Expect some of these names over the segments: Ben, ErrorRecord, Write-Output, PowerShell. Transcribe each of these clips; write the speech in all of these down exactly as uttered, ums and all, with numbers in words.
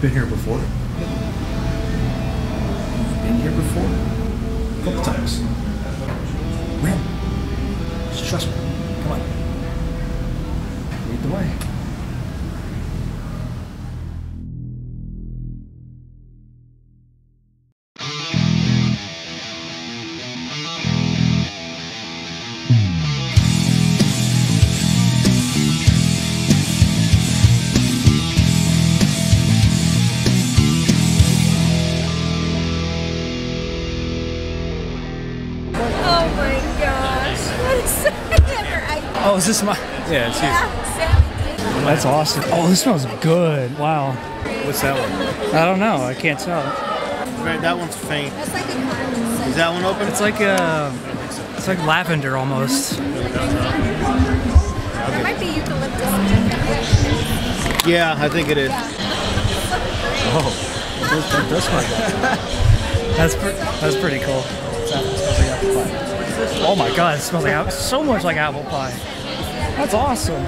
You've been here before? You've been here before? A couple times. When? Just trust me. Come on. Lead the way. Oh, is this my? Yeah, it's you. That's awesome. Oh, this smells good. Wow. What's that one? I don't know. I can't tell. Right, that one's faint. That's like a, is that one open? It's like a, it's like lavender almost. It might be eucalyptus. Yeah, I think it is. Oh, it does, that does smell good. That's pre that's pretty cool. Oh my god, it smells like so much like apple pie. That's awesome.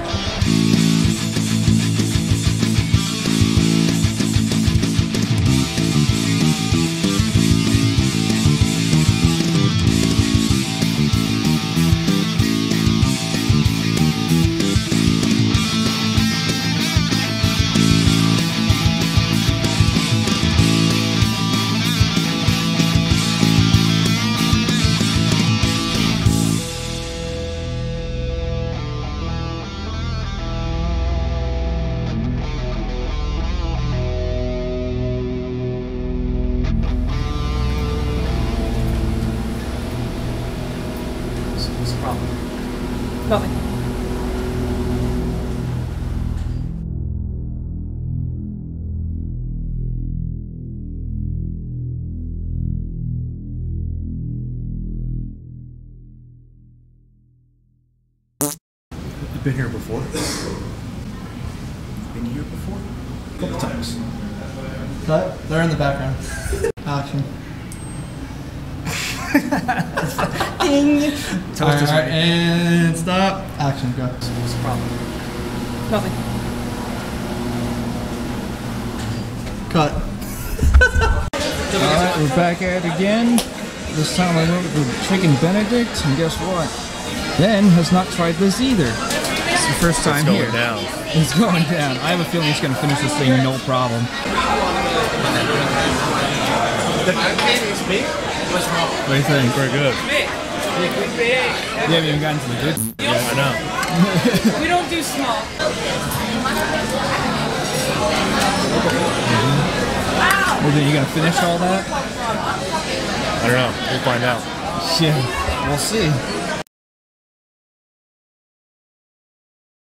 Nothing. You've been here before? You've been here before? A couple times. But they're in the background. Action. Ding! All right, right, and stop. Action, go. What's the problem? Nothing. Cut. Alright, we're back at it again. This time I went with Chicken Benedict, and guess what? Ben has not tried this either. It's the first time here. It's going down. It's going down. I have a feeling he's going to finish this thing no problem. What do you think? We're good. Yeah, we haven't gotten to the good. Yeah, I know. We don't do small. Wow. Well, then you gonna finish all that? I don't know. We'll find out. Shit. We'll see.